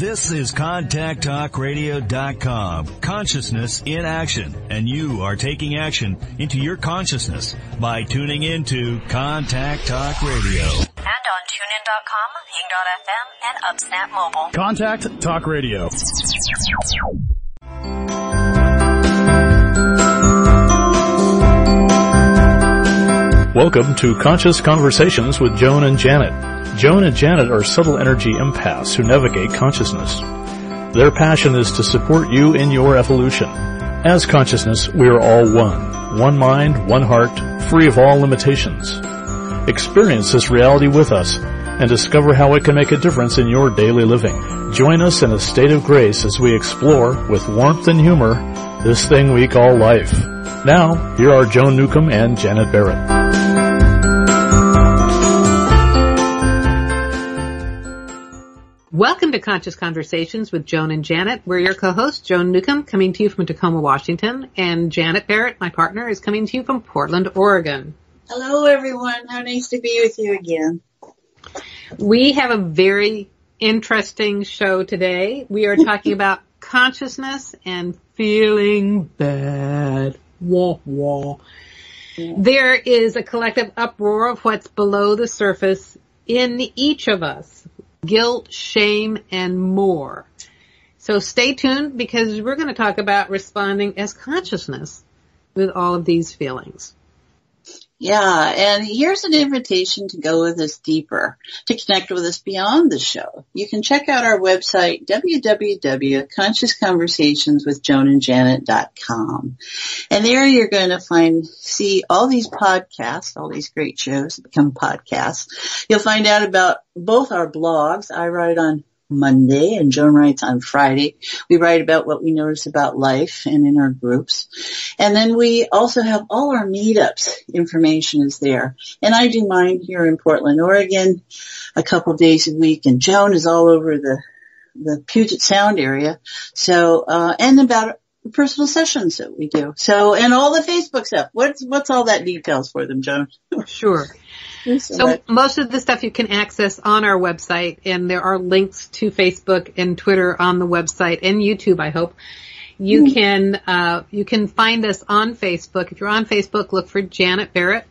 This is ContactTalkRadio.com, consciousness in action, and you are taking action into your consciousness by tuning into Contact Talk Radio. And on tunein.com, ying.fm, and upsnap mobile. Contact Talk Radio. Welcome to Conscious Conversations with Joan and Janet. Joan and Janet are subtle energy empaths who navigate consciousness. Their passion is to support you in your evolution. As consciousness, we are all one mind, one heart, free of all limitations. Experience this reality with us and discover how it can make a difference in your daily living. Join us in a state of grace as we explore, with warmth and humor, this thing we call life. Now, here are Joan Newcomb and Janet Barrett. Welcome to Conscious Conversations with Joan and Janet. We're your co-hosts, Joan Newcomb, coming to you from Tacoma, Washington, and Janet Barrett, my partner, is coming to you from Portland, Oregon. Hello, everyone. How nice to be with you again. We have a very interesting show today. We are talking about consciousness and feeling bad. Wah, wah. Yeah. There is a collective uproar of what's below the surface in each of us. Guilt, shame, and more. So stay tuned, because we're going to talk about responding as consciousness with all of these feelings. Yeah, and here's an invitation to go with us deeper, to connect with us beyond the show. You can check out our website, www.consciousconversationswithjoanandjanet.com. And there you're going to see all these podcasts, all these great shows that become podcasts. You'll find out about both our blogs. I write on Monday and Joan writes on Friday. We write about what we notice about life and in our groups. And then we also have all our meetups. Information is there. And I do mine here in Portland, Oregon, a couple days a week. And Joan is all over the Puget Sound area. So, and about personal sessions that we do. So, and all the Facebook stuff. What's all that details for them, Joan? Sure. So most of the stuff you can access on our website, and there are links to Facebook and Twitter on the website, and YouTube, I hope. You can find us on Facebook. If you're on Facebook, look for Janet Barrett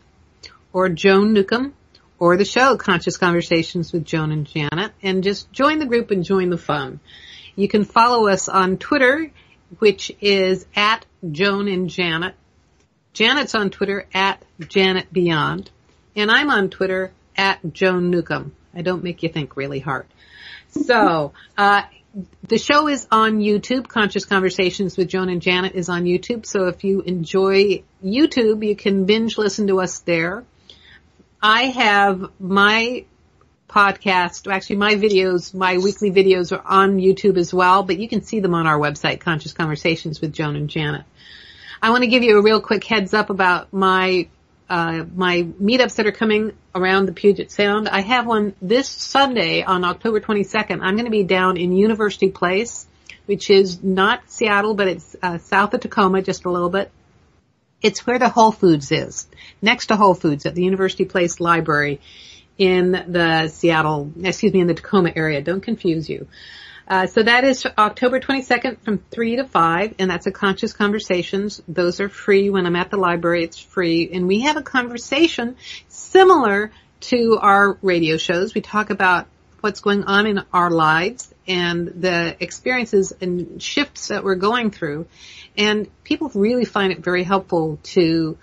or Joan Newcomb or the show Conscious Conversations with Joan and Janet, and just join the group and join the fun. You can follow us on Twitter, which is at Joan and Janet. Janet's on Twitter at Janet Beyond. And I'm on Twitter at Joan Newcomb. I don't make you think really hard. So the show is on YouTube. Conscious Conversations with Joan and Janet is on YouTube. So if you enjoy YouTube, you can binge listen to us there. I have my podcast, actually my videos, my weekly videos are on YouTube as well, but you can see them on our website, Conscious Conversations with Joan and Janet. I want to give you a real quick heads up about my meetups that are coming around the Puget Sound. I have one this Sunday on October 22nd. I'm going to be down in University Place, which is not Seattle, but it's south of Tacoma just a little bit. It's where the Whole Foods is, next to Whole Foods at the University Place Library in the Tacoma area. Don't confuse you. So that is October 22nd from 3 to 5, and that's a Conscious Conversations. Those are free. When I'm at the library, it's free. And we have a conversation similar to our radio shows. We talk about what's going on in our lives and the experiences and shifts that we're going through. And people really find it very helpful to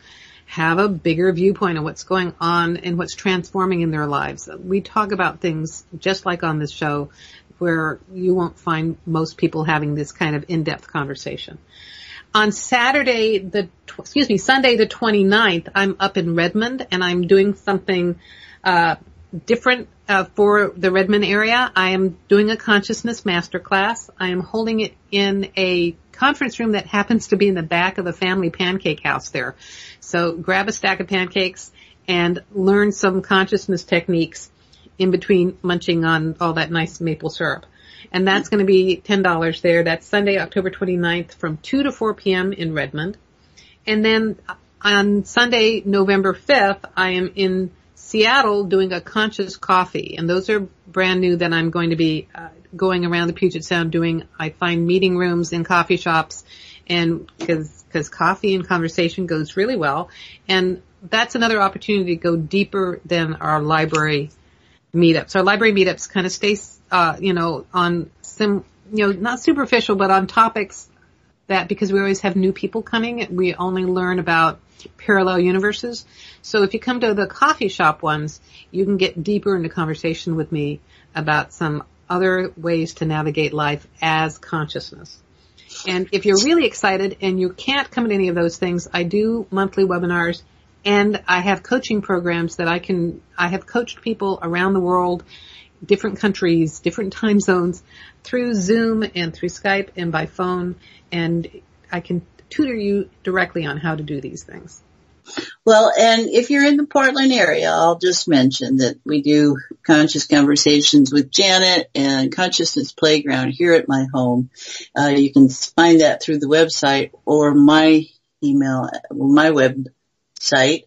have a bigger viewpoint of what's going on and what's transforming in their lives. We talk about things just like on this show, where you won't find most people having this kind of in-depth conversation. On Sunday the 29th, I'm up in Redmond, and I'm doing something different for the Redmond area. I am doing a consciousness masterclass. I am holding it in a conference room that happens to be in the back of the family pancake house there. So grab a stack of pancakes and learn some consciousness techniques in between munching on all that nice maple syrup. And that's going to be $10 there. That's Sunday, October 29th from 2 to 4 p.m. in Redmond. And then on Sunday, November 5th, I am in Seattle doing a conscious coffee. And those are brand new that I'm going to be going around the Puget Sound doing, I find meeting rooms in coffee shops, and because coffee and conversation goes really well. And that's another opportunity to go deeper than our library meetups. Our library meetups kind of stay, on some, not superficial, but on topics that, because we always have new people coming, we only learn about parallel universes. So if you come to the coffee shop ones, you can get deeper into conversation with me about some other ways to navigate life as consciousness. And if you're really excited and you can't come to any of those things, I do monthly webinars, and I have coaching programs that I have coached people around the world, different countries, different time zones, through Zoom and through Skype and by phone, and I can tutor you directly on how to do these things. Well, and if you're in the Portland area, I'll just mention that we do Conscious Conversations with Janet and Consciousness Playground here at my home. You can find that through the website or my email, my website,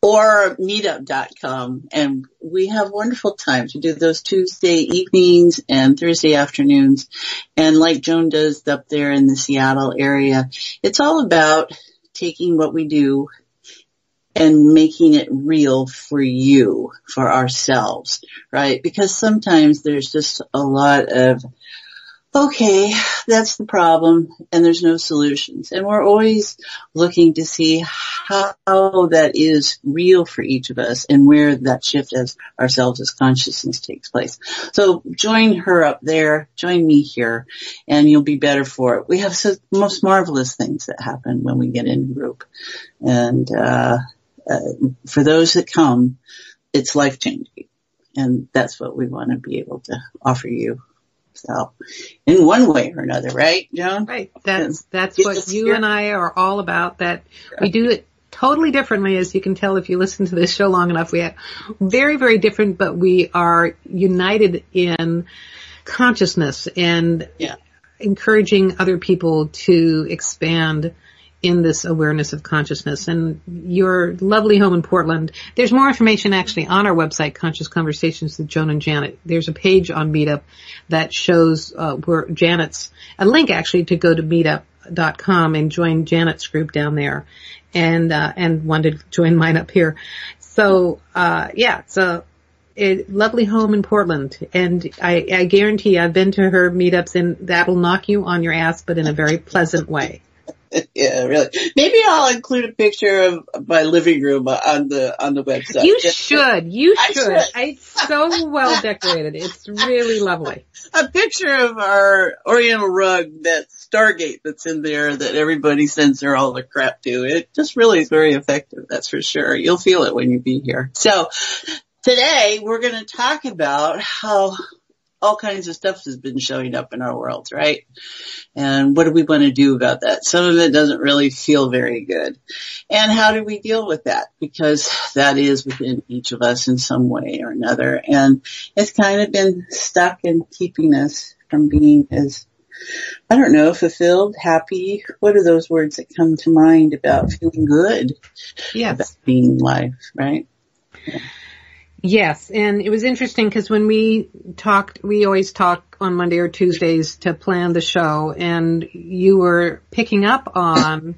or meetup.com. And we have wonderful times. We do those Tuesday evenings and Thursday afternoons. And like Joan does up there in the Seattle area, it's all about taking what we do and making it real for you, for ourselves, right? Because sometimes there's just a lot of, okay, that's the problem, and there's no solutions. And we're always looking to see how that is real for each of us and where that shift as ourselves as consciousness takes place. So join her up there, join me here, and you'll be better for it. We have some most marvelous things that happen when we get in group. And for those that come, it's life-changing. And that's what we want to be able to offer you. So, in one way or another, right, Joan? Right. That's what you and I are all about, that we do it totally differently, as you can tell if you listen to this show long enough. We are very, very different, but we are united in consciousness and encouraging other people to expand in this awareness of consciousness. And your lovely home in Portland, there's more information actually on our website, Conscious Conversations with Joan and Janet. There's a page on Meetup that shows where Janet's, a link actually to go to meetup.com and join Janet's group down there, and wanted to join mine up here. So it's a lovely home in Portland, and I guarantee I've been to her meetups, and that'll knock you on your ass, but in a very pleasant way. Yeah, really. Maybe I'll include a picture of my living room on the website. You should. It's so well decorated. It's really lovely. A picture of our Oriental rug, that Stargate that's in there that everybody sends their all the crap to. It just really is very effective, that's for sure. You'll feel it when you be here. So today we're going to talk about how all kinds of stuff has been showing up in our world, right? And what do we want to do about that? Some of it doesn't really feel very good. And how do we deal with that? Because that is within each of us in some way or another. And it's kind of been stuck in keeping us from being as, I don't know, fulfilled, happy. What are those words that come to mind about feeling good? Yes. About being life, right? Yeah. Yes, and it was interesting because when we talked, we always talk on Monday or Tuesdays to plan the show, and you were picking up on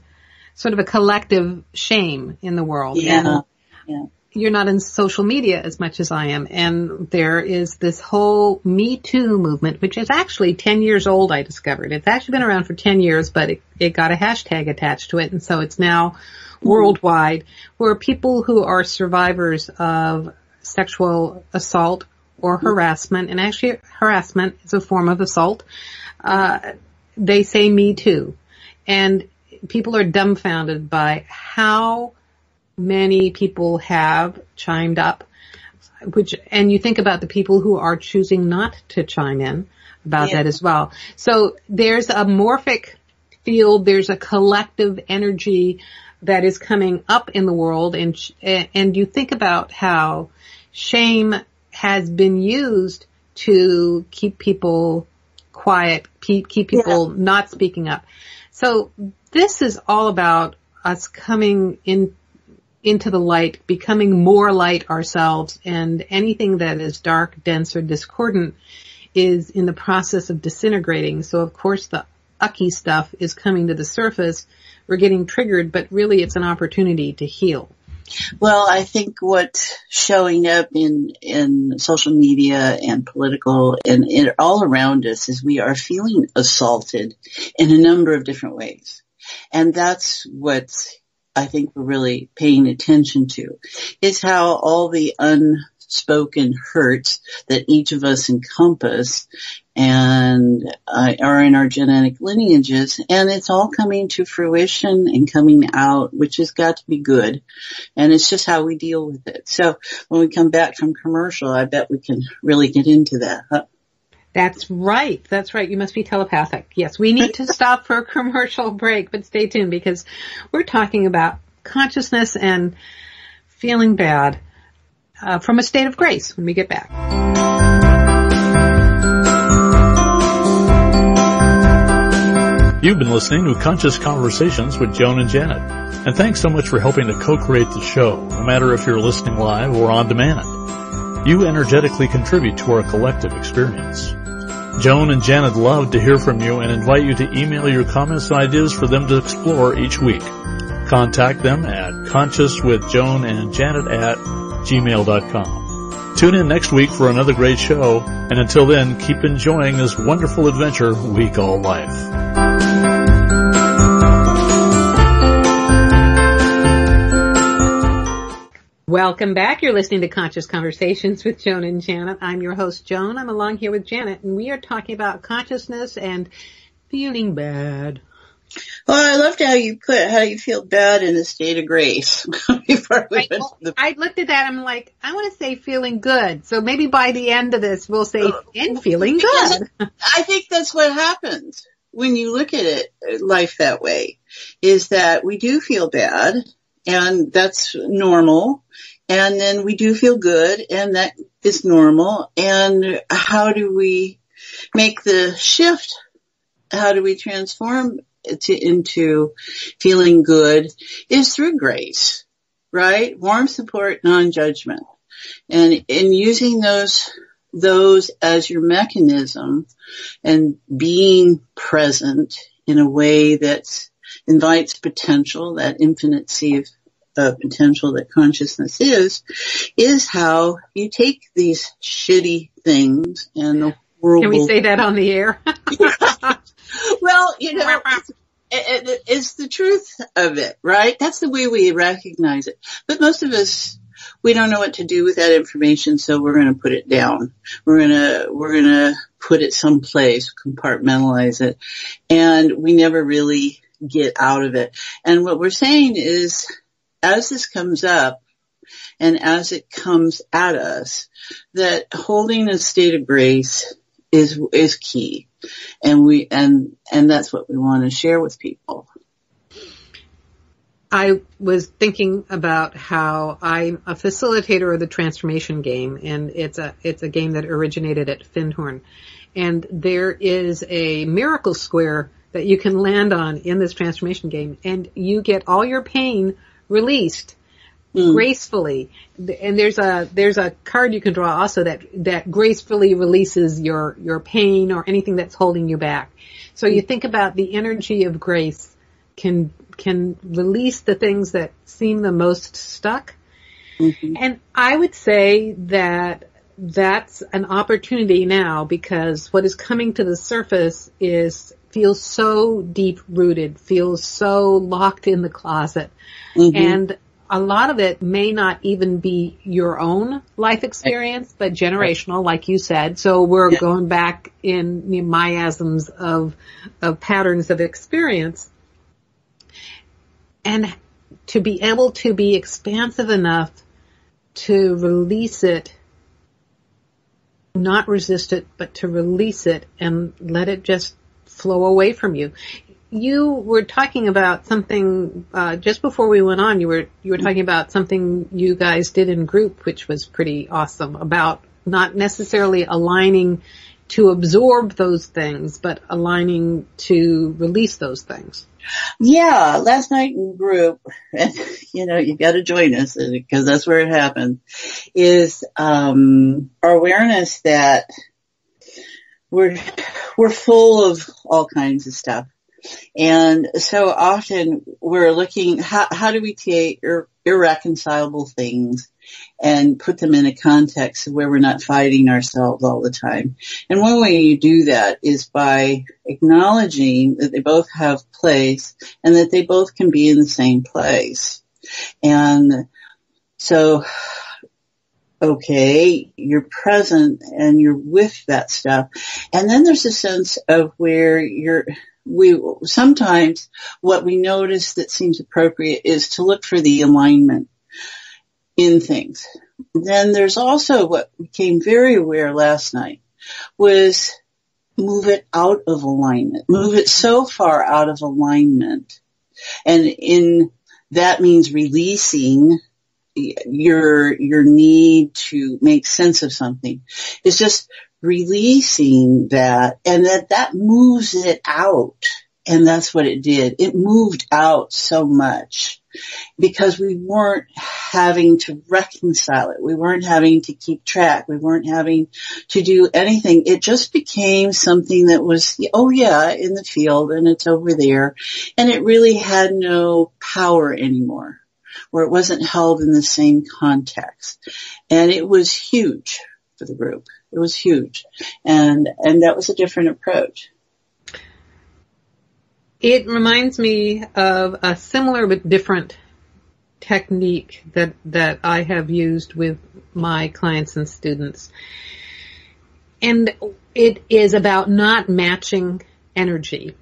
sort of a collective shame in the world. Yeah. And you're not in social media as much as I am, and there is this whole Me Too movement, which is actually 10 years old, I discovered. It's actually been around for 10 years, but it got a hashtag attached to it, and so it's now worldwide, where people who are survivors of sexual assault or harassment, and actually harassment is a form of assault, they say Me Too. And people are dumbfounded by how many people have chimed up, and you think about the people who are choosing not to chime in about that as well. So there's a morphic field, there's a collective energy that is coming up in the world, and you think about how shame has been used to keep people quiet, keep people not speaking up. So this is all about us coming into the light, becoming more light ourselves, and anything that is dark, dense, or discordant is in the process of disintegrating. So, of course, the ucky stuff is coming to the surface. We're getting triggered, but really it's an opportunity to heal. Well, I think what's showing up in social media and political and all around us is we are feeling assaulted in a number of different ways. And that's what I think we're really paying attention to, is how all the unspoken hurts that each of us encompass and are in our genetic lineages, and it's all coming to fruition and coming out, which has got to be good, and it's just how we deal with it. So when we come back from commercial, I bet we can really get into that, huh? That's right. That's right. You must be telepathic. Yes, we need to stop for a commercial break, but stay tuned because we're talking about consciousness and feeling bad from a state of grace when we get back. You've been listening to Conscious Conversations with Joan and Janet. And thanks so much for helping to co-create the show, no matter if you're listening live or on demand. You energetically contribute to our collective experience. Joan and Janet love to hear from you and invite you to email your comments and ideas for them to explore each week. Contact them at consciouswithjoanandjanet@gmail.com. Tune in next week for another great show. And until then, keep enjoying this wonderful adventure we call life. Welcome back. You're listening to Conscious Conversations with Joan and Janet. I'm your host, Joan. I'm along here with Janet, and we are talking about consciousness and feeling bad. Well, I loved how you put how you feel bad in a state of grace. I looked at that. I'm like, I want to say feeling good. So maybe by the end of this, we'll say, and feeling good. I think that's what happens when you look at it, life that way, is that we do feel bad. And that's normal. And then we do feel good, and that is normal. And how do we make the shift? How do we transform it into feeling good? Is through grace, right? Warm support, non-judgment. And in using those as your mechanism and being present in a way that's invites potential, that infinite sea of potential that consciousness is how you take these shitty things and the world. Can we say that on the air? Well, you know, it's the truth of it, right? That's the way we recognize it. But most of us, we don't know what to do with that information, so we're going to put it down. We're going to put it someplace, compartmentalize it, and we never really get out of it. And what we're saying is, as this comes up and as it comes at us, that holding a state of grace is key. And and that's what we want to share with people. I was thinking about how I'm a facilitator of the transformation game, and it's a game that originated at Findhorn. And there is a miracle square that you can land on in this transformation game, and you get all your pain released gracefully. And there's a card you can draw also that gracefully releases your pain or anything that's holding you back. So you think about the energy of grace can release the things that seem the most stuck. Mm-hmm. And I would say that that's an opportunity now, because what is coming to the surface feels so deep-rooted, feels so locked in the closet. Mm-hmm. And a lot of it may not even be your own life experience, but generational, like you said. So we're going back in the miasms of patterns of experience. And to be able to be expansive enough to release it, not resist it, but to release it and let it just flow away from you. You were talking about something just before we went on. You were talking about something you guys did in group, which was pretty awesome, about not necessarily aligning to absorb those things, but aligning to release those things. Yeah, last night in group, and you got to join us because that's where it happened. Is our awareness that we're full of all kinds of stuff. And so often we're looking, how do we take irreconcilable things and put them in a context where we're not fighting ourselves all the time? And one way you do that is by acknowledging that they both have place and that they both can be in the same place. And so, okay, you're present and you're with that stuff. And then there's a sense of where sometimes what we notice that seems appropriate is to look for the alignment in things. Then there's also what became very aware last night was move it out of alignment, move it so far out of alignment. And in that means releasing your need to make sense of something. It's just releasing that, and that moves it out. And that's what it did. It moved out so much because we weren't having to reconcile it. We weren't having to keep track. We weren't having to do anything. It just became something that was, oh yeah, in the field and it's over there. And it really had no power anymore, where it wasn't held in the same context. And it was huge for the group. It was huge. And that was a different approach. It reminds me of a similar but different technique that I have used with my clients and students. And it is about not matching energy.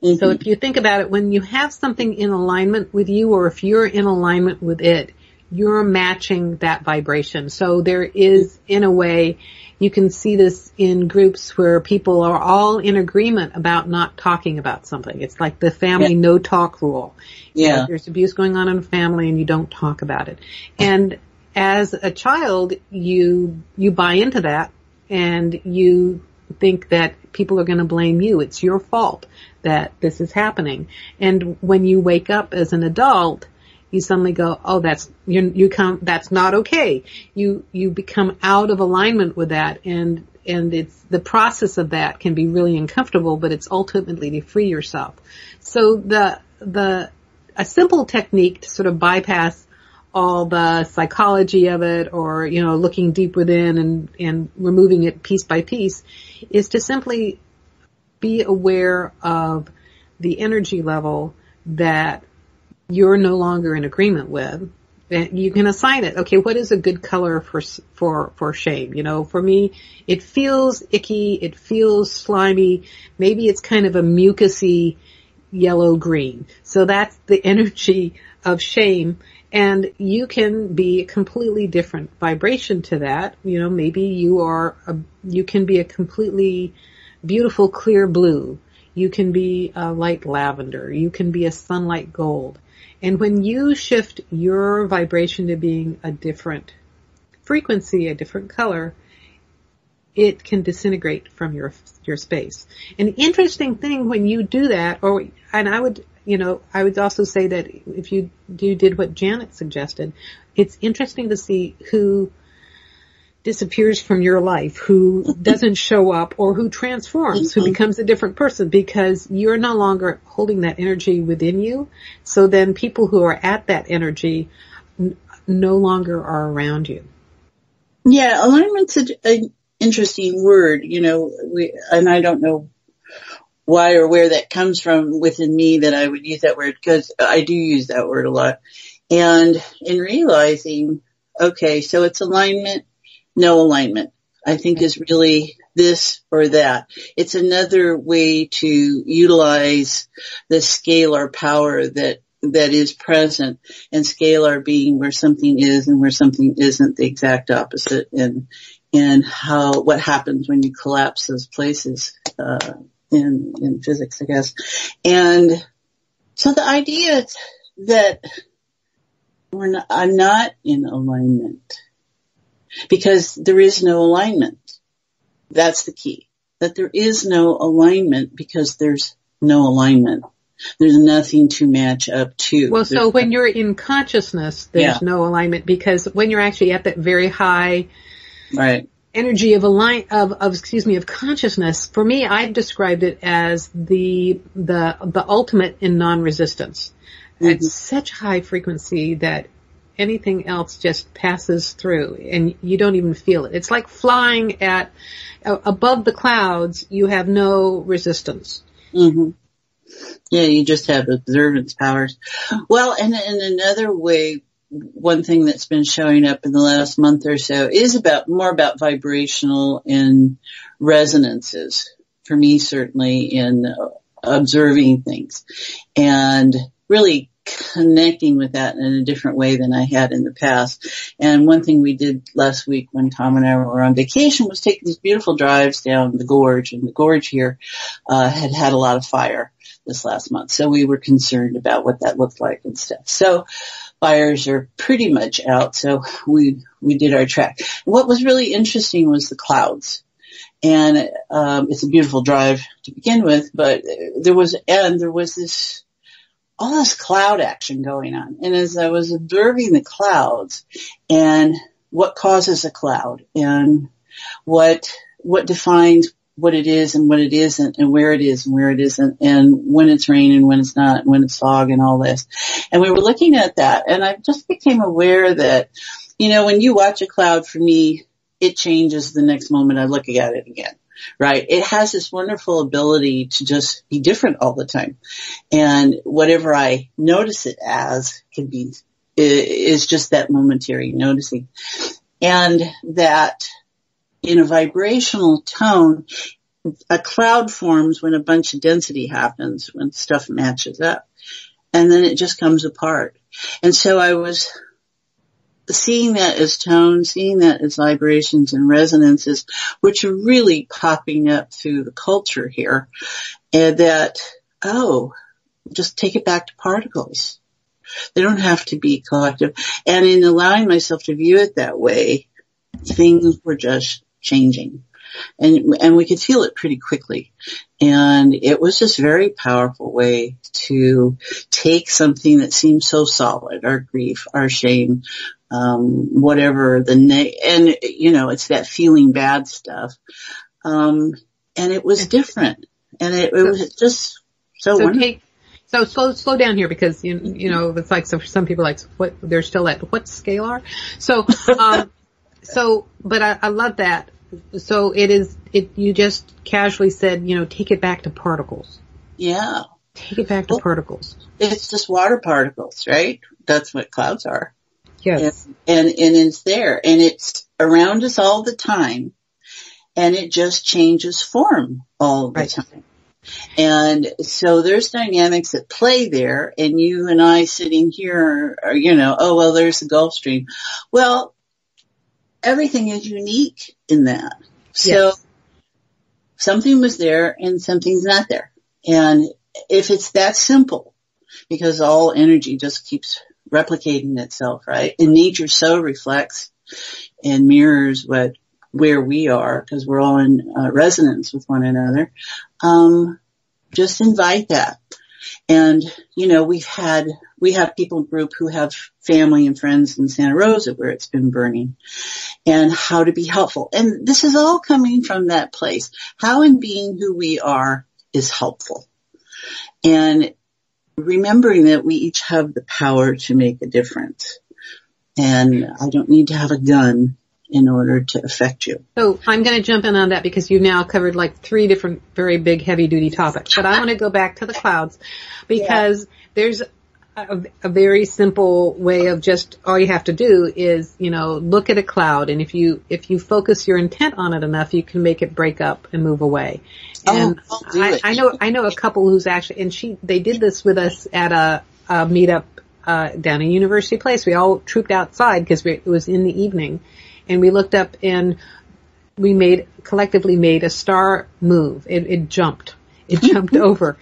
Mm-hmm. So if you think about it, when you have something in alignment with you, or if you're in alignment with it, you're matching that vibration. So there is, in a way, you can see this in groups where people are all in agreement about not talking about something. It's like the family no talk rule. Yeah. You know, there's abuse going on in a family and you don't talk about it. And as a child, you buy into that and you think that people are going to blame you. It's your fault that this is happening. And when you wake up as an adult, you suddenly go, oh, that's not okay. You become out of alignment with that, and it's the process of that can be really uncomfortable, but it's ultimately to free yourself. So a simple technique to sort of bypass all the psychology of it, or, you know, looking deep within and removing it piece by piece, is to simply be aware of the energy level that you're no longer in agreement with. You can assign it. Okay, what is a good color for shame? You know, for me, it feels icky. It feels slimy. Maybe it's kind of a mucusy yellow-green. So that's the energy of shame. And you can be a completely different vibration to that. You know, maybe you can be a completely beautiful clear blue. You can be a light lavender. You can be a sunlight gold. And when you shift your vibration to being a different frequency, a different color, it can disintegrate from your space. An interesting thing when you do that, I would also say that if you did what Janet suggested, it's interesting to see who disappears from your life, who doesn't show up, or who transforms, who becomes a different person, because you're no longer holding that energy within you. So then people who are at that energy no longer are around you. Yeah, alignment's an interesting word, you know, and I don't know why or where that comes from within me that I would use that word, because I do use that word a lot. And in realizing, okay, so it's alignment, no alignment, I think, is really this or that. It's another way to utilize the scale or power that is present, and scale our being where something is and where something isn't, the exact opposite, and how what happens when you collapse those places in physics, I guess. And so the idea that I'm not in alignment, because there is no alignment. That's the key. That there is no alignment because there's no alignment. There's nothing to match up to. Well, so when you're in consciousness, there's no alignment, because when you're actually at that very high energy of consciousness, for me, I've described it as the ultimate in non-resistance. Mm-hmm. At such high frequency that anything else just passes through and you don't even feel it. It's like flying at above the clouds. You have no resistance. Mm-hmm. Yeah, you just have observance powers. Well, and another way, one thing that's been showing up in the last month or so is about vibrational and resonances, for me certainly, in observing things and really connecting with that in a different way than I had in the past. And one thing we did last week when Tom and I were on vacation was take these beautiful drives down the gorge, and the gorge here had had a lot of fire this last month. So we were concerned about what that looked like and stuff. So fires are pretty much out. So we did our track. What was really interesting was the clouds. And, it's a beautiful drive to begin with, but there was this, all this cloud action going on. And as I was observing the clouds and what causes a cloud and what defines what it is and what it isn't and where it is and where it isn't and when it's rain and when it's not and when it's fog and all this. And we were looking at that, and I just became aware that, you know, when you watch a cloud, for me, it changes the next moment I look at it again, right? It has this wonderful ability to just be different all the time. And whatever I notice it as can be, is just that momentary noticing. And that, in a vibrational tone, a cloud forms when a bunch of density happens, when stuff matches up, and then it just comes apart. And so I was seeing that as tone, seeing that as vibrations and resonances, which are really popping up through the culture here, and that, just take it back to particles. They don't have to be collective. And in allowing myself to view it that way, things were just changing, and we could feel it pretty quickly. And it was just a very powerful way to take something that seemed so solid, our grief, our shame, whatever and you know, it's that feeling bad stuff. And it was different, and it was just so wonderful. So slow down here, because you know it's like, so for some people, like, what they're still at what scale are. So So, but I love that. So you just casually said, take it back to particles. Yeah. Take it back to particles. It's just water particles, right? That's what clouds are. Yes. And it's there, and it's around us all the time, and it just changes form all the time. And so there's dynamics at play there, and you and I sitting here are, there's the Gulf Stream. Well, everything is unique in that. So something was there and something's not there. And if it's that simple, because all energy just keeps replicating itself, right? And nature so reflects and mirrors where we are, because we're all in resonance with one another. Just invite that. And, we have people group who have family and friends in Santa Rosa where it's been burning, and how to be helpful. And this is all coming from that place. How in being who we are is helpful. And remembering that we each have the power to make a difference. And I don't need to have a gun in order to affect you. So I'm going to jump in on that, because you've now covered like three different very big heavy-duty topics. But I want to go back to the clouds, because there's a very simple way of just, all you have to do is, look at a cloud. And if you focus your intent on it enough, you can make it break up and move away. And I know a couple who's actually, and they did this with us at a meetup down in University Place. We all trooped outside because it was in the evening. And we looked up, and we collectively made a star move. It jumped. It jumped over.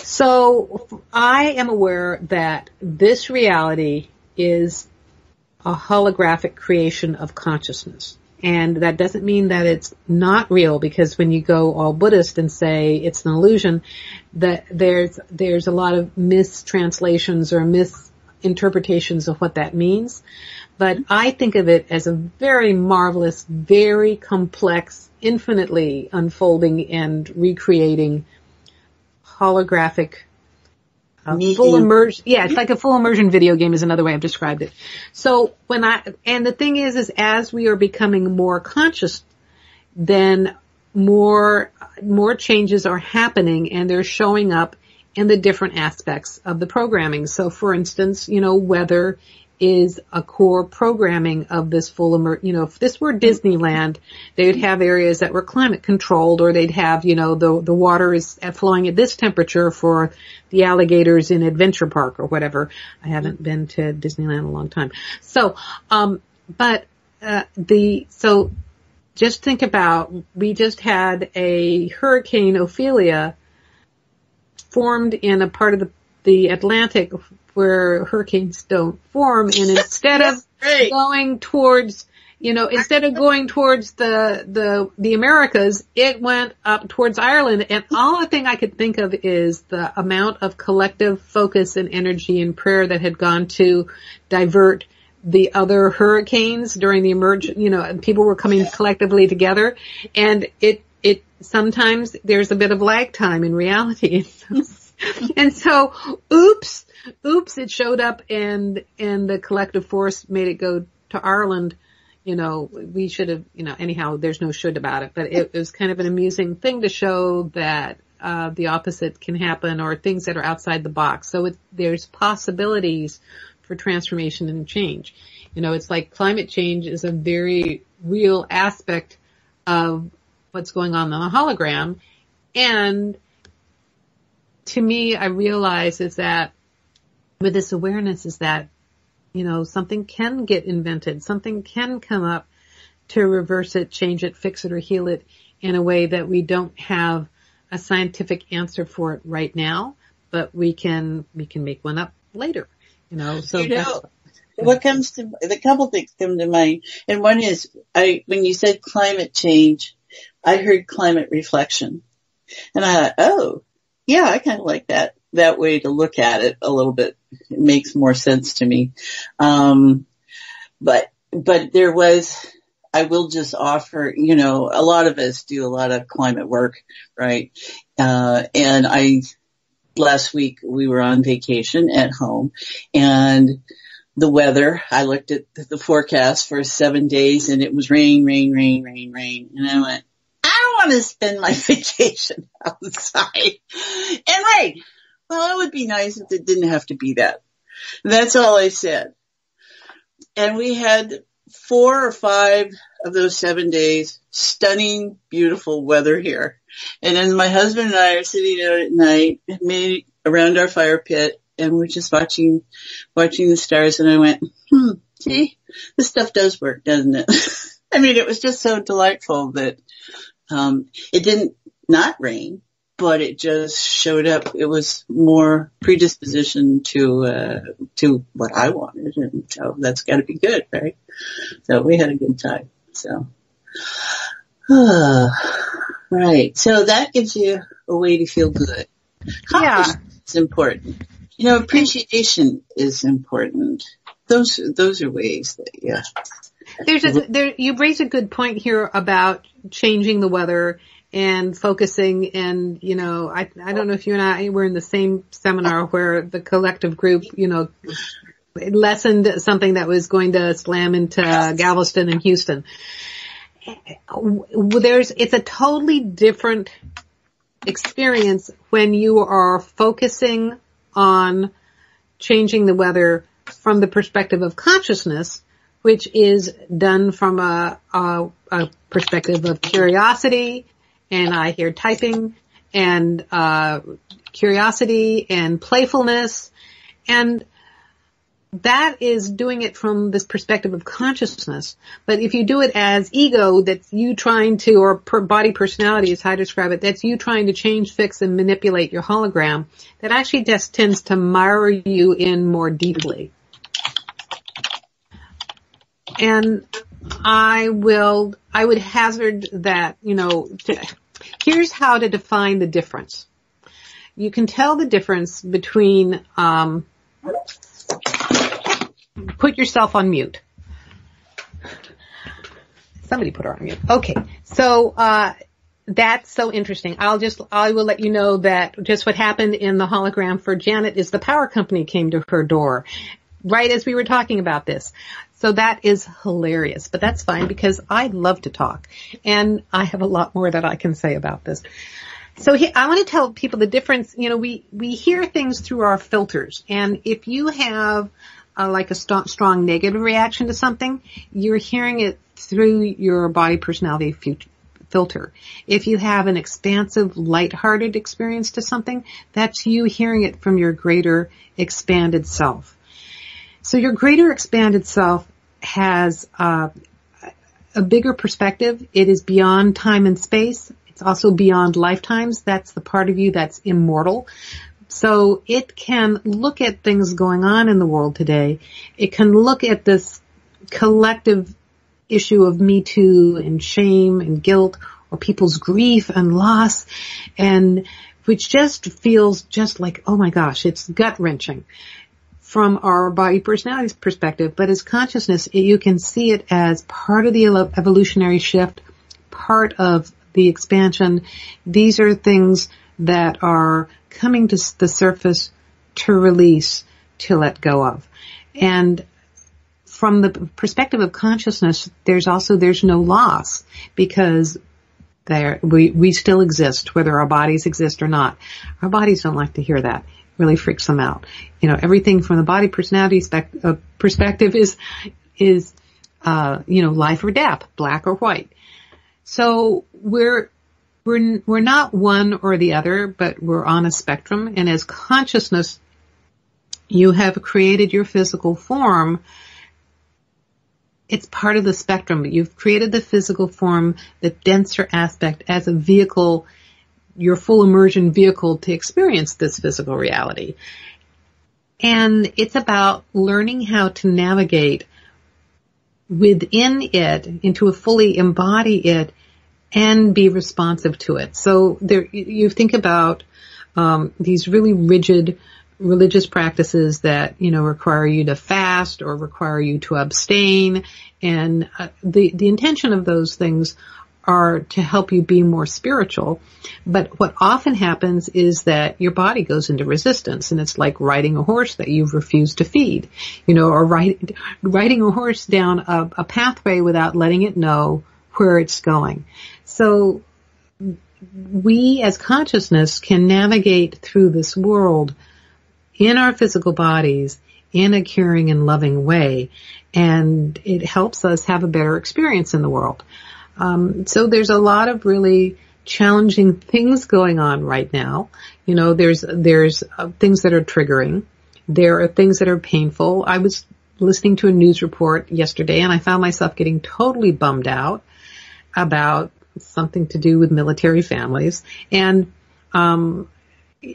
So I am aware that this reality is a holographic creation of consciousness. And that doesn't mean that it's not real, because when you go all Buddhist and say it's an illusion, that there's a lot of mistranslations or misinterpretations of what that means. But I think of it as a very marvelous, very complex, infinitely unfolding and recreating holographic, full immersion. Yeah, it's like a full immersion video game is another way I've described it. So when and the thing is as we are becoming more conscious, then more changes are happening and they're showing up in the different aspects of the programming. So for instance, weather is a core programming of this if this were Disneyland, they would have areas that were climate controlled, or they'd have, the water is flowing at this temperature for the alligators in Adventure Park or whatever. I haven't been to Disneyland in a long time. So, just think about, we just had a Hurricane Ophelia formed in a part of the Atlantic where hurricanes don't form, and instead of going towards, the Americas, it went up towards Ireland. And all the thing I could think of is the amount of collective focus and energy and prayer that had gone to divert the other hurricanes during the emergence, and people were coming collectively together, and it sometimes there's a bit of lag time in reality. And so, oops, it showed up and the collective force made it go to Ireland. We should have, anyhow, there's no should about it, but it was kind of an amusing thing to show that, the opposite can happen, or things that are outside the box. So there's possibilities for transformation and change. It's like climate change is a very real aspect of what's going on the hologram. And to me, I realize is that with this awareness is that, something can get invented. Something can come up to reverse it, change it, fix it, or heal it in a way that we don't have a scientific answer for it right now, but we can make one up later, What comes to, the couple things come to mind. And one is, when you said climate change, I heard climate reflection. And I thought, yeah, I kind of like that way to look at it a little bit. It makes more sense to me. But there was, I will just offer, a lot of us do a lot of climate work, right? Last week we were on vacation at home, and the weather, I looked at the forecast for 7 days, and it was rain. And I went, I want to spend my vacation outside and rain. Well, it would be nice if it didn't have to be that. That's all I said. And we had 4 or 5 of those 7 days, stunning, beautiful weather here. And then my husband and I are sitting out at night around our fire pit, and we're just watching the stars. And I went, see, this stuff does work, doesn't it? I mean, it was just so delightful that it didn't not rain, but it just showed up. It was more predisposition to what I wanted, and so that's got to be good, right? So we had a good time. So, right. So that gives you a way to feel good. Yeah, it's important. Appreciation is important. Those are ways that you raise a good point here about changing the weather and focusing, and I don't know if you and I were in the same seminar where the collective group, lessened something that was going to slam into Galveston and Houston. It's a totally different experience when you are focusing on changing the weather from the perspective of consciousness, which is done from a perspective of curiosity, and I hear typing, and curiosity and playfulness, and that is doing it from this perspective of consciousness. But if you do it as ego, that's you trying to, or body personality is how I describe it, that's you trying to change, fix, and manipulate your hologram, that actually just tends to mirror you in more deeply. And I would hazard that, here's how to define the difference. You can tell the difference between, put yourself on mute. Somebody put her on mute. Okay. So, that's so interesting. I will let you know that just what happened in the hologram for Janet is the power company came to her door right as we were talking about this. So that is hilarious, but that's fine because I love to talk and I have a lot more that I can say about this. So I want to tell people the difference. You know, we hear things through our filters, and if you have like a strong negative reaction to something, you're hearing it through your body personality filter. If you have an expansive, lighthearted experience to something, that's you hearing it from your greater expanded self. So your greater expanded self has a bigger perspective. It is beyond time and space. It's also beyond lifetimes. That's the part of you that's immortal. So it can look at things going on in the world today. It can look at this collective issue of Me Too and shame and guilt, or people's grief and loss, and which just feels just like, oh my gosh, it's gut-wrenching from our body personality's perspective. But as consciousness, you can see it as part of the evolutionary shift, part of the expansion. These are things that are coming to the surface to release, to let go of. And from the perspective of consciousness, there's no loss, because we still exist, whether our bodies exist or not. Our bodies don't like to hear that. It really freaks them out. You know, everything from the body personality perspective is you know, life or death, black or white. So we're not one or the other, but we're on a spectrum. And as consciousness, you have created your physical form. It's part of the spectrum. You've created the physical form, the denser aspect, as a vehicle, your full immersion vehicle to experience this physical reality. And it's about learning how to navigate within it, and to fully embody it and be responsive to it. So there, you think about these really rigid religious practices that, you know, require you to fast or require you to abstain, and the intention of those things are to help you be more spiritual. But what often happens is that your body goes into resistance, and it's like riding a horse that you've refused to feed, you know, or riding a horse down a pathway without letting it know where it's going. So we as consciousness can navigate through this world in our physical bodies in a caring and loving way, and it helps us have a better experience in the world. So there's a lot of really challenging things going on right now. You know, there's things that are triggering. There are things that are painful. I was listening to a news report yesterday, and I found myself getting totally bummed out about something to do with military families. And,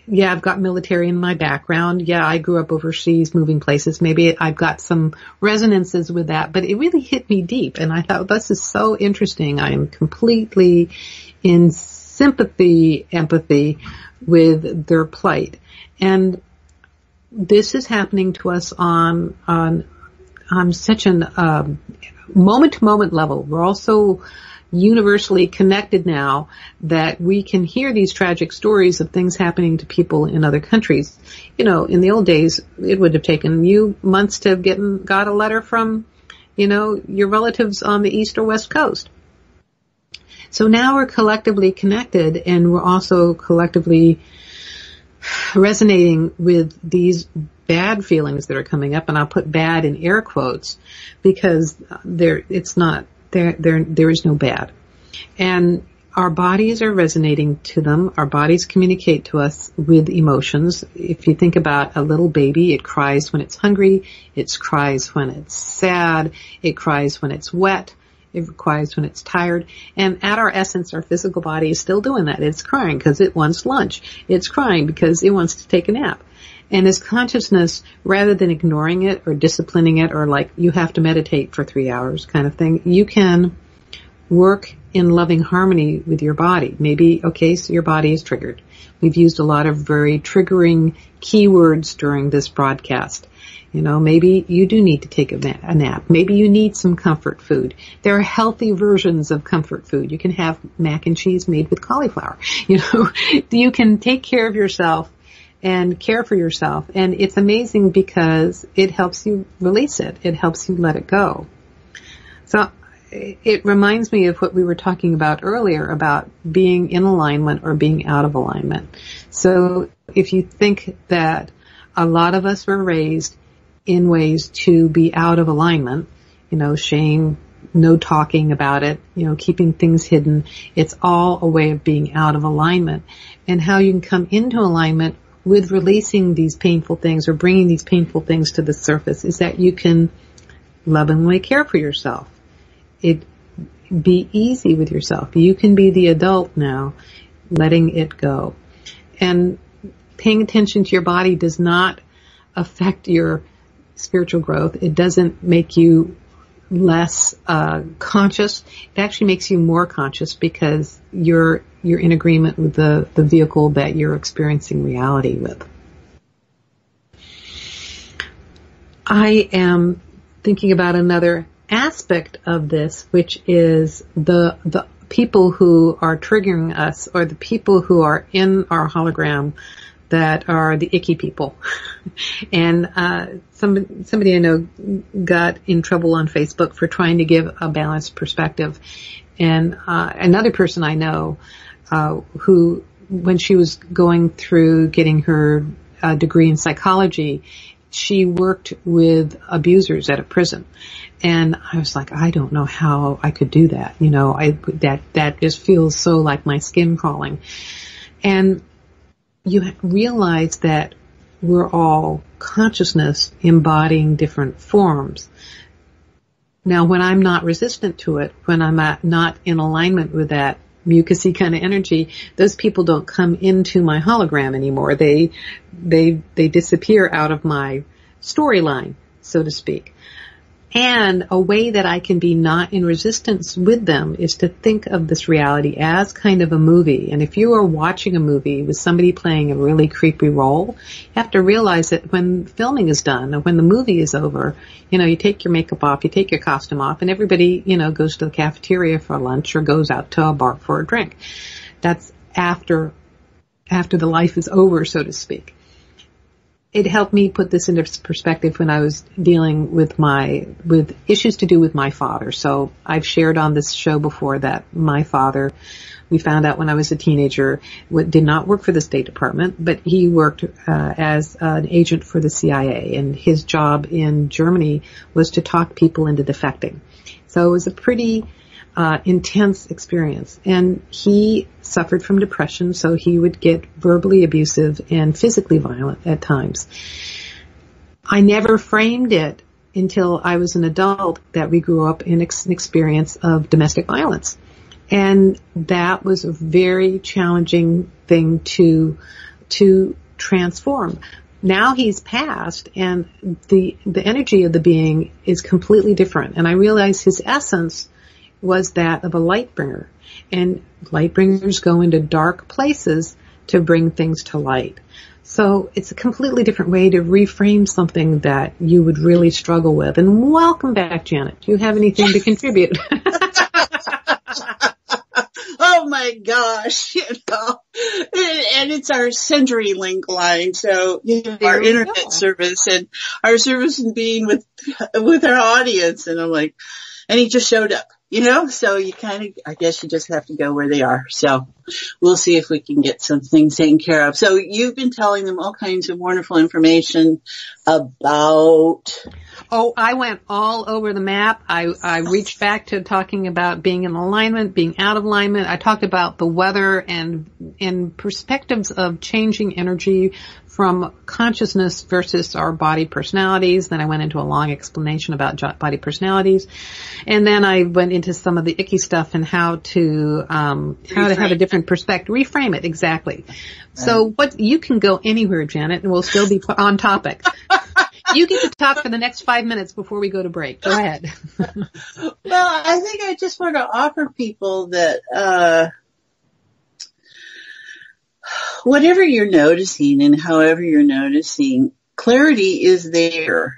yeah, I've got military in my background. Yeah, I grew up overseas, moving places. Maybe I've got some resonances with that, but it really hit me deep. And I thought, this is so interesting. I am completely in sympathy, empathy with their plight. And this is happening to us on such an moment-to-moment level. We're also universally connected now that we can hear these tragic stories of things happening to people in other countries. You know, in the old days, it would have taken you months to have got a letter from, you know, your relatives on the East or West Coast. So now we're collectively connected, and we're also collectively resonating with these bad feelings that are coming up. And I'll put bad in air quotes, because there is no bad. And our bodies are resonating to them. Our bodies communicate to us with emotions. If you think about a little baby, it cries when it's hungry. It cries when it's sad. It cries when it's wet. It cries when it's tired. And at our essence, our physical body is still doing that. It's crying because it wants lunch. It's crying because it wants to take a nap. And as consciousness, rather than ignoring it or disciplining it, or like you have to meditate for 3 hours kind of thing, you can work in loving harmony with your body. Maybe, okay, so your body is triggered. We've used a lot of very triggering keywords during this broadcast. You know, maybe you do need to take a nap. Maybe you need some comfort food. There are healthy versions of comfort food. You can have mac and cheese made with cauliflower. You know, you can take care of yourself and care for yourself. And it's amazing because it helps you release it. It helps you let it go. So it reminds me of what we were talking about earlier about being in alignment or being out of alignment. So if you think that a lot of us were raised in ways to be out of alignment, you know, shame, no talking about it, you know, keeping things hidden. It's all a way of being out of alignment, and how you can come into alignment with releasing these painful things or bringing these painful things to the surface is that you can lovingly care for yourself. It be easy with yourself. You can be the adult now, letting it go. And paying attention to your body does not affect your spiritual growth. It doesn't make you less conscious. It actually makes you more conscious because you're in agreement with the vehicle that you're experiencing reality with. I am thinking about another aspect of this, which is the people who are triggering us, or the people who are in our hologram that are the icky people. And somebody I know got in trouble on Facebook for trying to give a balanced perspective. And another person I know who, when she was going through getting her degree in psychology, she worked with abusers at a prison. And I was like, I don't know how I could do that. You know, that just feels so like my skin crawling. And you realize that we're all consciousness embodying different forms. Now, when I'm not resistant to it, when I'm not in alignment with that mucusy kind of energy, those people don't come into my hologram anymore. They disappear out of my storyline, so to speak. And a way that I can be not in resistance with them is to think of this reality as kind of a movie. And if you are watching a movie with somebody playing a really creepy role, you have to realize that when filming is done, or when the movie is over, you know, you take your makeup off, you take your costume off, and everybody, you know, goes to the cafeteria for lunch or goes out to a bar for a drink. That's after the life is over, so to speak. It helped me put this into perspective when I was dealing with with issues to do with my father. So I've shared on this show before that my father, we found out when I was a teenager, did not work for the State Department, but he worked as an agent for the CIA. And his job in Germany was to talk people into defecting. So it was a pretty intense experience. And he suffered from depression, so he would get verbally abusive and physically violent at times. I never framed it until I was an adult that we grew up in an experience of domestic violence. And that was a very challenging thing to transform. Now he's passed, and the energy of the being is completely different. And I realized his essence was that of a light bringer. And light bringers go into dark places to bring things to light. So it's a completely different way to reframe something that you would really struggle with. And welcome back, Janet. Do you have anything to contribute? Oh my gosh, you know, and it's our CenturyLink line, so you know, our internet service and our service in being with our audience. And I'm like, and he just showed up. You know, so you kind of, I guess you just have to go where they are. So we'll see if we can get some things taken care of. So you've been telling them all kinds of wonderful information about... Oh, I went all over the map. I reached back to talking about being in alignment, being out of alignment. I talked about the weather and perspectives of changing energy from consciousness versus our body personalities. Then I went into a long explanation about body personalities, and then I went into some of the icky stuff and how to have a different perspective, reframe it exactly. Right. So what you can go anywhere, Janet, and we'll still be on topic. You get to talk for the next 5 minutes before we go to break. Go ahead. Well, I think I just want to offer people that whatever you're noticing and however you're noticing, clarity is there.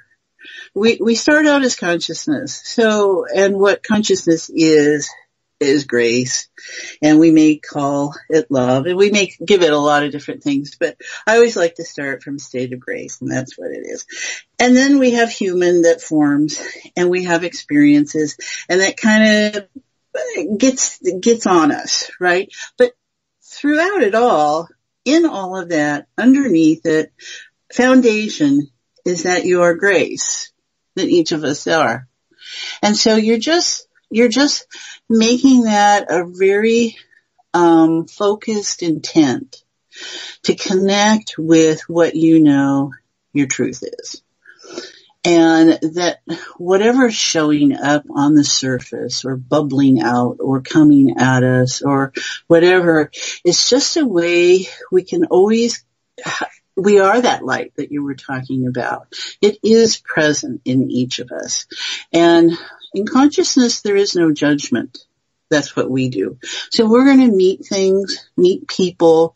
we start out as consciousness. So, and what consciousness is grace, and we may call it love, and we may give it a lot of different things, but I always like to start from a state of grace, and that's what it is. And then we have human that forms, and we have experiences, and that kind of gets on us, right? But throughout it all, in all of that, underneath it, foundation is that you are grace, that each of us are. And so you're just making that a very focused intent to connect with what you know your truth is. And that whatever's showing up on the surface or bubbling out or coming at us or whatever, it's just a way we can always, we are that light that you were talking about. It is present in each of us. And in consciousness, there is no judgment. That's what we do. So we're going to meet things, meet people,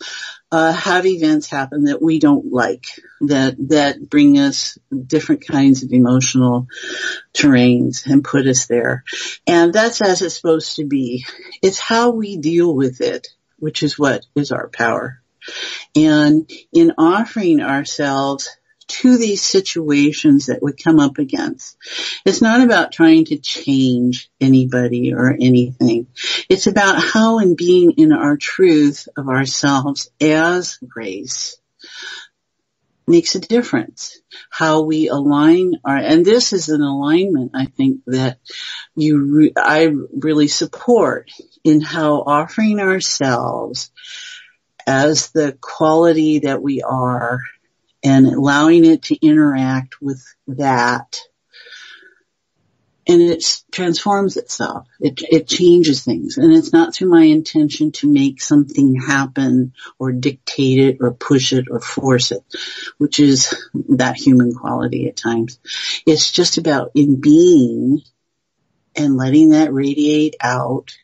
have events happen that we don't like, that bring us different kinds of emotional terrains and put us there. And that's as it's supposed to be. It's how we deal with it, which is what is our power. And in offering ourselves to these situations that we come up against, it's not about trying to change anybody or anything. It's about how, in being in our truth of ourselves as grace, makes a difference. How we align our, and this is an alignment I think that I really support, in how offering ourselves as the quality that we are, and allowing it to interact with that, and it transforms itself. It changes things, and it's not through my intention to make something happen or dictate it or push it or force it, which is that human quality at times. It's just about in being and letting that radiate out.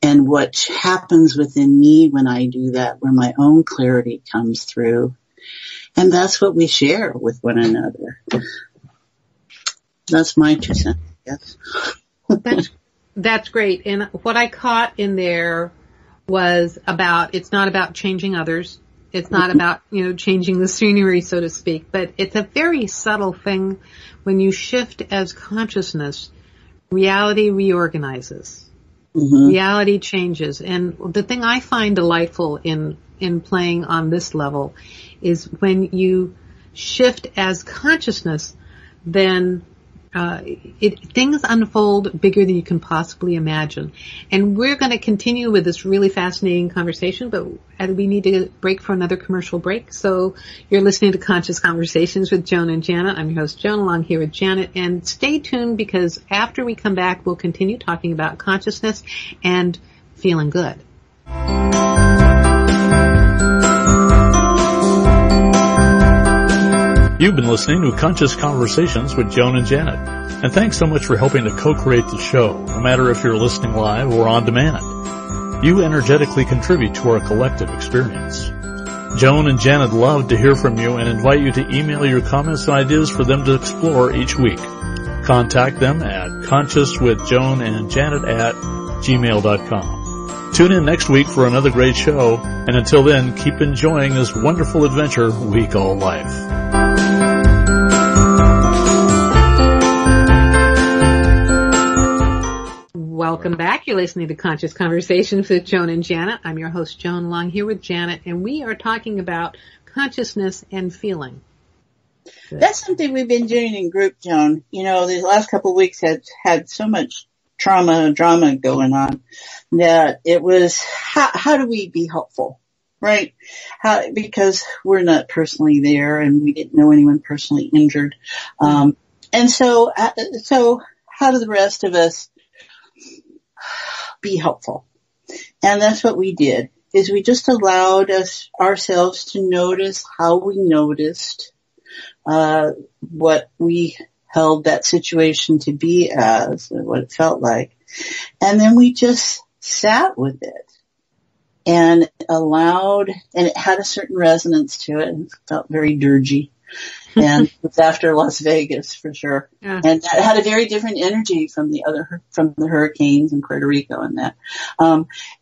And what happens within me when I do that, where my own clarity comes through. And that's what we share with one another. That's my 2 cents, I guess. That's great. And what I caught in there was about, it's not about changing others. It's not about, changing the scenery, so to speak. But it's a very subtle thing. When you shift as consciousness, reality reorganizes. Mm-hmm. Reality changes. And the thing I find delightful in playing on this level is when you shift as consciousness, then things unfold bigger than you can possibly imagine. And we're going to continue with this really fascinating conversation, but we need to break for another commercial break. So you're listening to Conscious Conversations with Joan and Janet. I'm your host, Joan, along here with Janet. And stay tuned, because after we come back, we'll continue talking about consciousness and feeling good. You've been listening to Conscious Conversations with Joan and Janet, and thanks so much for helping to co-create the show, no matter if you're listening live or on demand. You energetically contribute to our collective experience. Joan and Janet love to hear from you and invite you to email your comments and ideas for them to explore each week. Contact them at consciouswithjoanandjanet@gmail.com. Tune in next week for another great show, and until then, keep enjoying this wonderful adventure we call life. Welcome back. You're listening to Conscious Conversations with Joan and Janet. I'm your host, Joan Long, here with Janet, and we are talking about consciousness and feeling. Good. That's something we've been doing in group, Joan. These last couple of weeks had so much trauma and drama going on that it was, how do we be helpful, right? Because we're not personally there, and we didn't know anyone personally injured. So how do the rest of us be helpful? And that's what we did, is we just allowed ourselves to notice how we noticed what we held that situation to be as, and what it felt like. And then we just sat with it and allowed, and it had a certain resonance to it, and it felt very dirgy. and was after Las Vegas for sure. Yeah. And that had a very different energy from the other, from the hurricanes in Puerto Rico and that.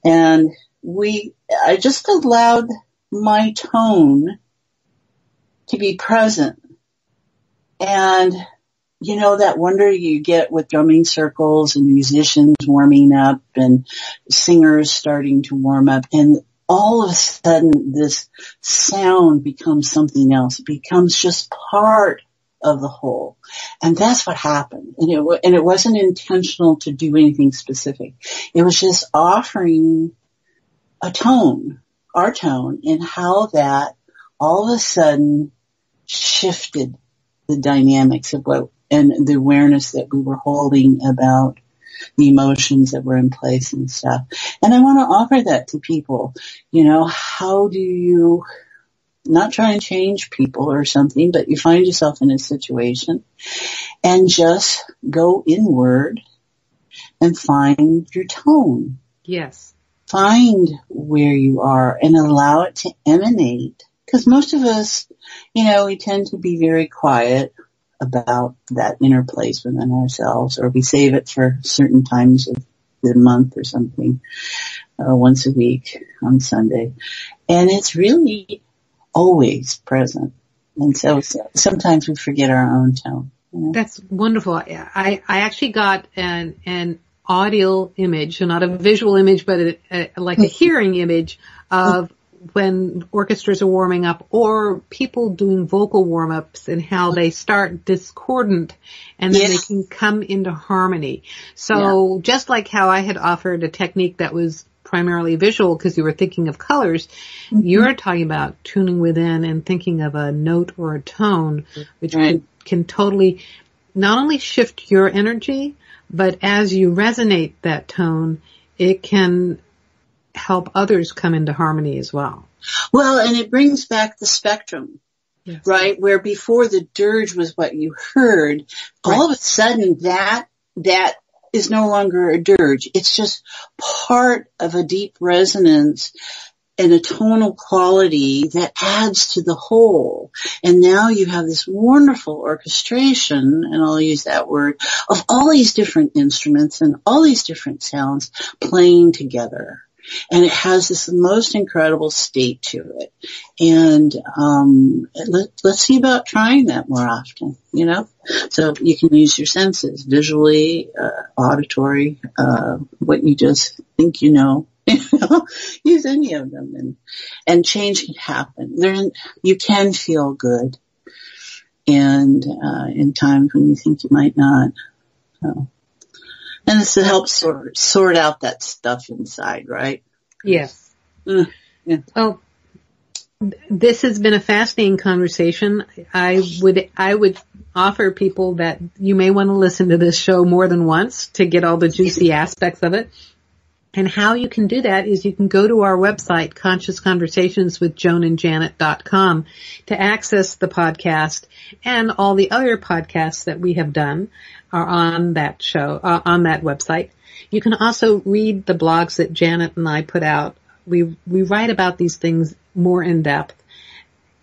And I just allowed my tone to be present. And, you know, that wonder you get with drumming circles and musicians warming up and singers starting to warm up. And all of a sudden, this sound becomes something else. It becomes just part of the whole. And that's what happened. And it wasn't intentional to do anything specific. It was just offering a tone, our tone, and how that all of a sudden shifted the dynamics of what, and the awareness that we were holding about the emotions that were in place and stuff. And I want to offer that to people. You know, how do you not try and change people or something, but you find yourself in a situation and just go inward and find your tone. Yes. Find where you are and allow it to emanate. Because most of us, you know, we tend to be very quiet about that inner place within ourselves, or we save it for certain times of the month or something, once a week on Sunday. And it's really always present. And so sometimes we forget our own tone. You know? That's wonderful. I actually got an audio image, so not a visual image, but like a hearing image of when orchestras are warming up or people doing vocal warm-ups and how they start discordant and then yes. They can come into harmony. So yeah. Just like how I had offered a technique that was primarily visual because you were thinking of colors, mm-hmm. You're talking about tuning within and thinking of a note or a tone, which right. can totally not only shift your energy, but as you resonate that tone, it can help others come into harmony as well. Well, and it brings back the spectrum, yes. Right? Where before the dirge was what you heard, right. All of a sudden that is no longer a dirge. It's just part of a deep resonance and a tonal quality that adds to the whole. And now you have this wonderful orchestration, and I'll use that word, of all these different instruments and all these different sounds playing together. And it has this most incredible state to it. And let's see about trying that more often, you know. So you can use your senses, visually, auditory, what you just think you know. Use any of them and change can happen. You can feel good and in times when you think you might not. So. And this helps sort out that stuff inside, right? Yes. Yeah. Oh, this has been a fascinating conversation. I would offer people that you may want to listen to this show more than once to get all the juicy aspects of it. And how you can do that is you can go to our website, ConsciousConversationsWithJoanAndJanet.com, to access the podcast, and all the other podcasts that we have done are on that show, on that website. You can also read the blogs that Janet and I put out. We write about these things more in depth.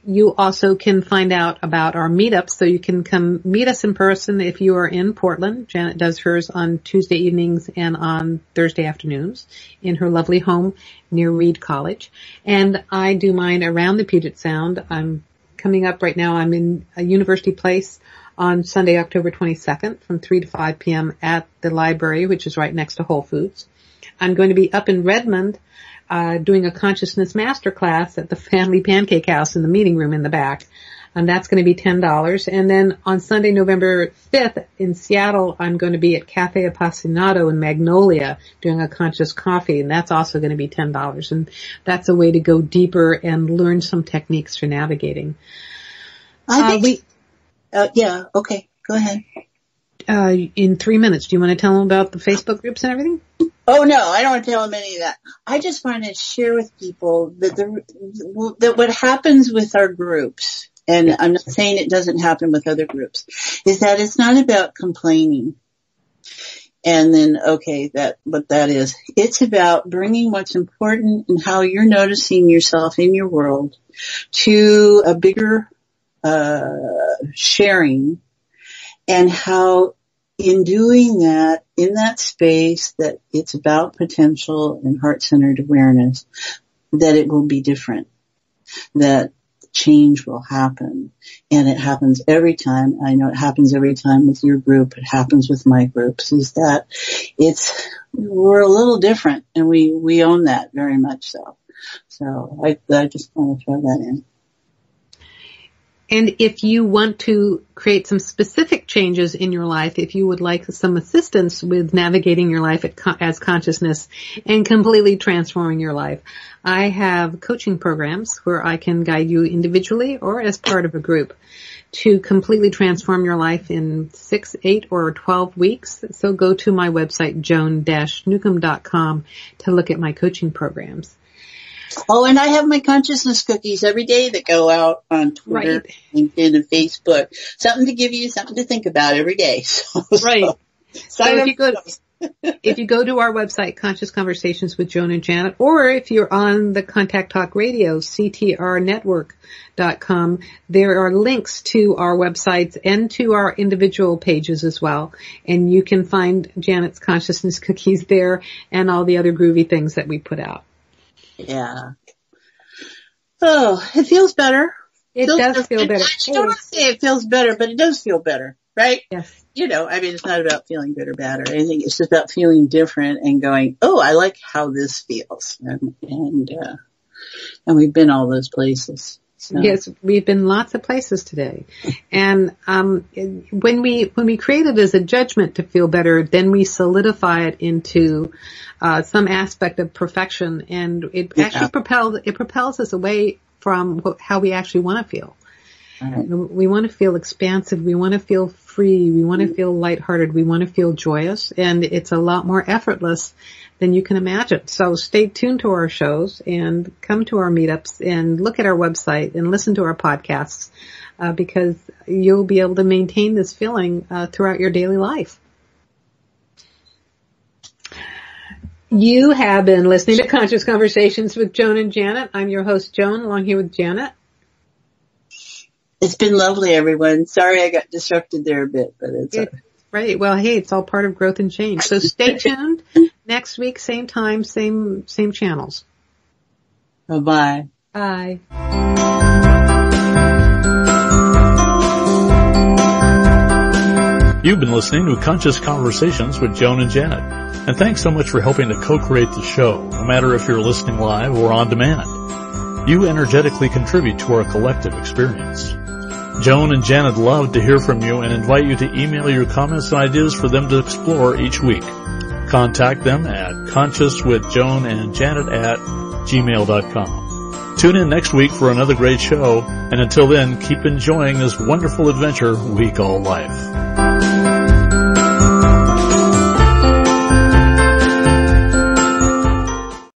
You also can find out about our meetups, so you can come meet us in person if you are in Portland. Janet does hers on Tuesday evenings and on Thursday afternoons in her lovely home near Reed College. And I do mine around the Puget Sound. I'm coming up right now. I'm in a University Place on Sunday, October 22nd from 3 to 5 p.m. at the library, which is right next to Whole Foods. I'm going to be up in Redmond doing a consciousness masterclass at the family pancake house in the meeting room in the back. And that's going to be $10. And then on Sunday, November 5th in Seattle, I'm going to be at Cafe Appassionato in Magnolia doing a conscious coffee. And that's also going to be $10. And that's a way to go deeper and learn some techniques for navigating. Yeah. Okay. Go ahead. In 3 minutes, do you want to tell them about the Facebook groups and everything? Oh, no, I don't want to tell them any of that. I just want to share with people that what happens with our groups, and I'm not saying it doesn't happen with other groups, is that it's not about complaining. And then, okay, what that is. It's about bringing what's important and how you're noticing yourself in your world to a bigger sharing, and how in doing that, in that space, that it's about potential and heart-centered awareness, that it will be different, that change will happen. And it happens every time. I know it happens every time with your group. It happens with my groups, is that it's, we're a little different, and we own that very much so. So I just want to throw that in. And if you want to create some specific changes in your life, if you would like some assistance with navigating your life as consciousness and completely transforming your life, I have coaching programs where I can guide you individually or as part of a group to completely transform your life in 6, 8, or 12 weeks. So go to my website, joan-newcomb.com, to look at my coaching programs. Oh, and I have my consciousness cookies every day that go out on Twitter, right, LinkedIn, and Facebook. Something to give you, something to think about every day. Right. So if you go to our website, Conscious Conversations with Joan and Janet, or if you're on the Contact Talk Radio, CTRnetwork.com, there are links to our websites and to our individual pages as well. And you can find Janet's consciousness cookies there and all the other groovy things that we put out. Yeah. Oh, it feels better. It does feel better. I don't want to say it feels better, but it does feel better, right? Yes. You know, I mean, it's not about feeling good or bad or anything. It's just about feeling different and going, oh, I like how this feels. And we've been all those places. So. Yes, we've been lots of places today. And when we create it as a judgment to feel better, then we solidify it into some aspect of perfection, and it propels us away from how we actually want to feel. Right. We want to feel expansive. We want to feel free. We want to feel lighthearted. We want to feel joyous, and it's a lot more effortless than you can imagine. So stay tuned to our shows and come to our meetups and look at our website and listen to our podcasts, because you'll be able to maintain this feeling throughout your daily life. You have been listening to Conscious Conversations with Joan and Janet. I'm your host, Joan, along here with Janet. It's been lovely, everyone. Sorry I got disrupted there a bit, but it's right. Well, hey, it's all part of growth and change. So stay tuned. Next week, same time, same channels. Bye-bye. Bye. You've been listening to Conscious Conversations with Joan and Janet. And thanks so much for helping to co-create the show, no matter if you're listening live or on demand. You energetically contribute to our collective experience. Joan and Janet love to hear from you and invite you to email your comments and ideas for them to explore each week. Contact them at consciouswithjoanandjanet@gmail.com. Tune in next week for another great show, and until then, keep enjoying this wonderful adventure we call life.